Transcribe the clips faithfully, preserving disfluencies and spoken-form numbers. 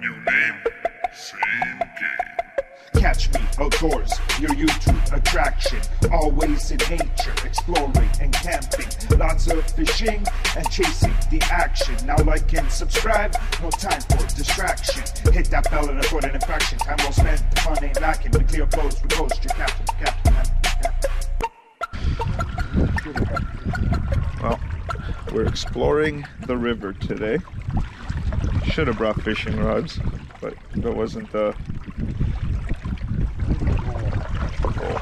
New name, same game. Catch me outdoors, your YouTube attraction. Always in nature, exploring and camping. Lots of fishing and chasing the action. Now like and subscribe, no time for distraction. Hit that bell and afford an infraction. Time well spent, the fun ain't lacking. The clear flows, we post your captain, captain, captain, captain. Well, we're exploring the river today. Should have brought fishing rods, but that wasn't the goal.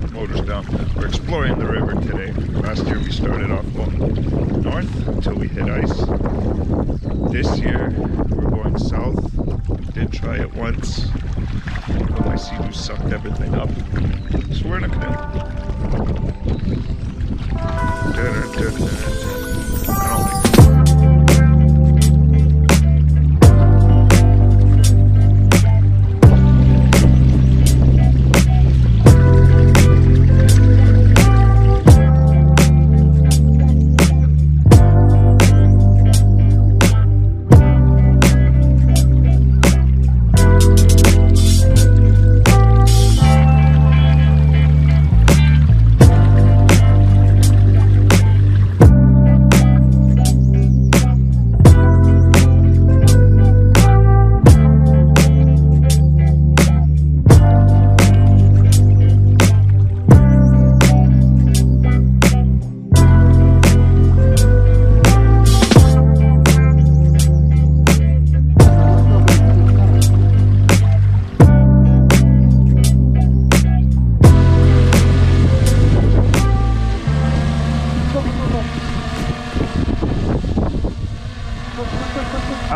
The motor's down. We're exploring the river today. Last year we started off going north until we hit ice. This year we're going south. We did try it once, but my sea doo sucked everything up. So we're in a canoe.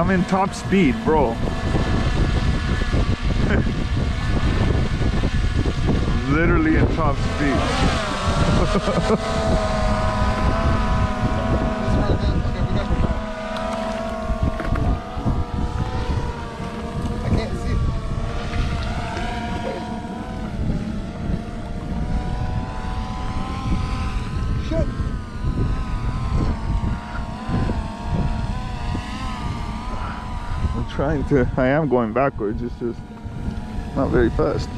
I'm in top speed, bro. Literally in top speed. I can't see it. Shit. Trying to, I am going backwards, it's just not very fast.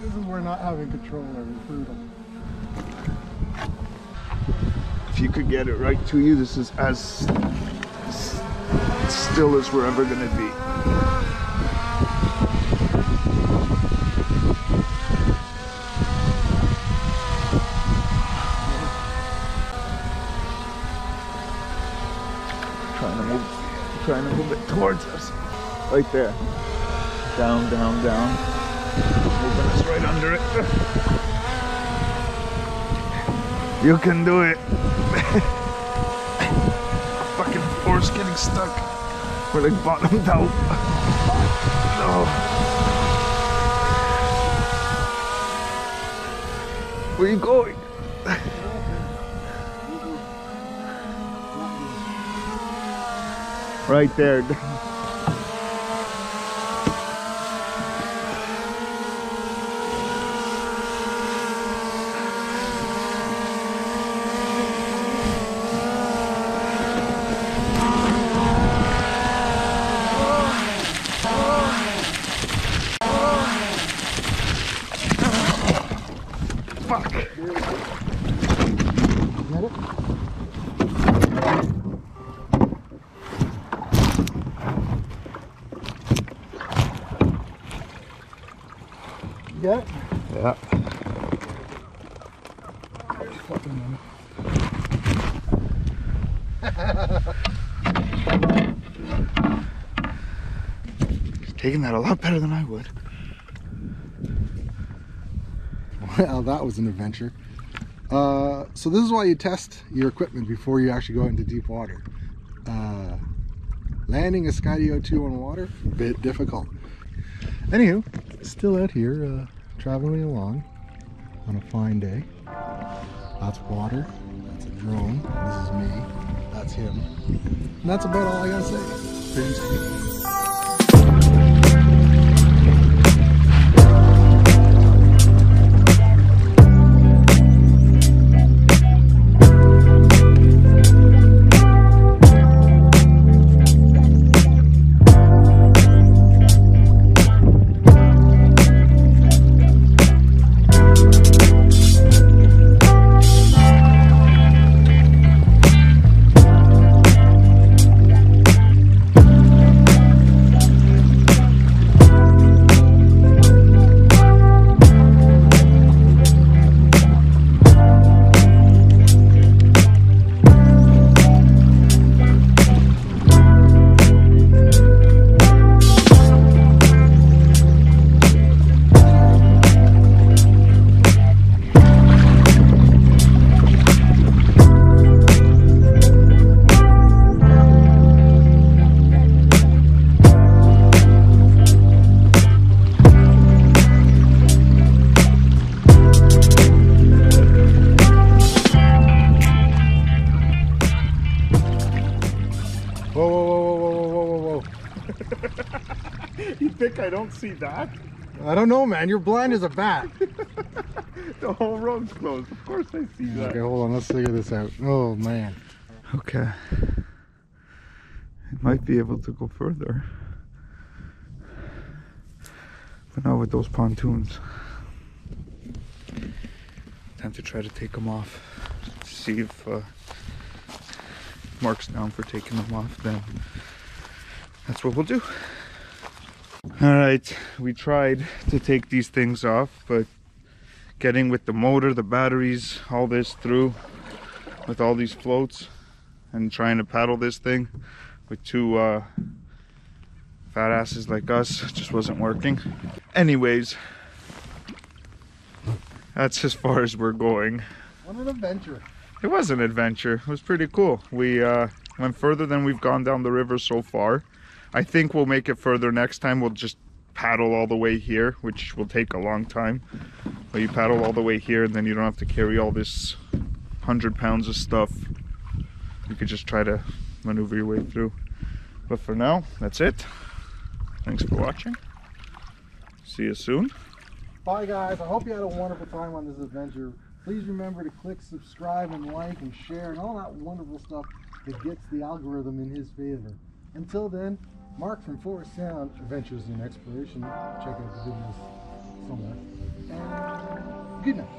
This is where not having control over brutal. If you could get it right to you, this is as, as still as we're ever going to be. Trying to move it towards us. Right there. Down, down, down. Moving us right under it. You can do it. Fucking oar's getting stuck. We're like bottomed out. No. Where are you going? Right there. Fuck. You got it? Yeah. Yeah. He's taking that a lot better than I would. Well, that was an adventure. Uh, so this is why you test your equipment before you actually go into deep water. Uh, landing a Skydio two on water, a bit difficult. Anywho, still out here, uh, traveling along on a fine day. That's water, that's a drone, this is me, that's him, and that's about all I gotta say. Peace. Whoa, whoa, whoa, whoa, whoa, whoa, whoa. You think I don't see that? I don't know, man. You're blind as a bat. The whole road's closed. Of course I see that. Okay, hold on. Let's figure this out. Oh, man. Okay. It might be able to go further. But not with those pontoons. Time to try to take them off. See if uh, Mark's down for taking them off, then that's what we'll do. All right, we tried to take these things off, but getting with the motor, the batteries, all this through with all these floats and trying to paddle this thing with two uh, fat asses like us just wasn't working. Anyways, that's as far as we're going. What an adventure. It was an adventure. It was pretty cool. We uh, went further than we've gone down the river so far. I think we'll make it further next time. We'll just paddle all the way here, which will take a long time. But you paddle all the way here and then you don't have to carry all this one hundred pounds of stuff. You could just try to maneuver your way through. But for now, that's it. Thanks for watching. See you soon. Bye guys. I hope you had a wonderful time on this adventure. Please remember to click subscribe and like and share and all that wonderful stuff that gets the algorithm in his favor. Until then, Mark from Forest Sound Adventures in Exploration. Check out the videos somewhere. And good night.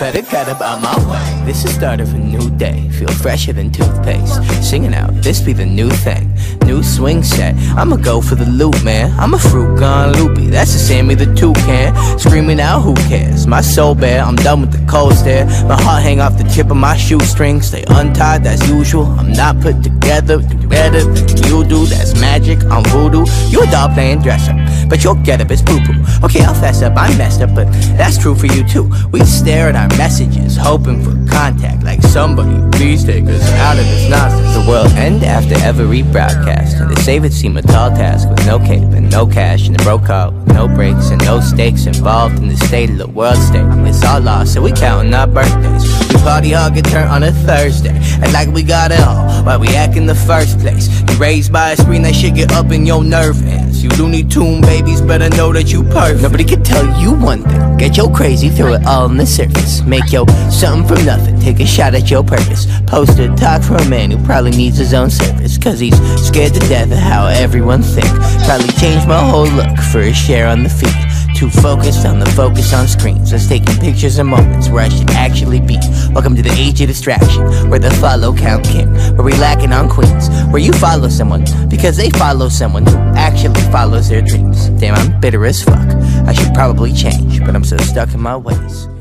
Better get up out my way. This is the start of a new day. Feel fresher than toothpaste. Singing out, this be the new thing. New swing set. I'ma go for the loot, man. I'm a fruit gun loopy. That's a Sammy the toucan. Screaming out, who cares? My soul bare. I'm done with the cold stare. My heart hang off the tip of my shoestrings. Stay untied, that's usual. I'm not put together. Do better than you do. That's magic. I'm voodoo. You a doll playing dress up, but your get up is poo poo. Okay, I'll fess up. I messed up, but that's true for you too. We stare at our messages, hoping for contact. Like somebody, please take us out of this nonsense. The world end after every broadcast. And to save it seemed a tall task with no cape and no cash and a broke car with no brakes and no stakes involved in the state of the world state. It's all lost, so we counting our birthdays. We party hard, get turned on a Thursday, and like we got it all, why we act in the first place? You raised by a screen, that shit get up in your nerve ends. You Looney Tune babies better know that you perfect. Nobody can tell you one thing. Get your crazy, throw it all on the surface. Make your something from nothing, take a shot at your purpose. Post a talk for a man who probably needs his own service, cause he's scared to death of how everyone think. Probably changed my whole look for a share on the feed. Too focused on the focus on screens. Let's taking pictures and moments where I should actually be. Welcome to the age of distraction, where the follow count king, where we lacking on queens, where you follow someone because they follow someone who actually follows their dreams. Damn, I'm bitter as fuck. I should probably change, but I'm so stuck in my ways.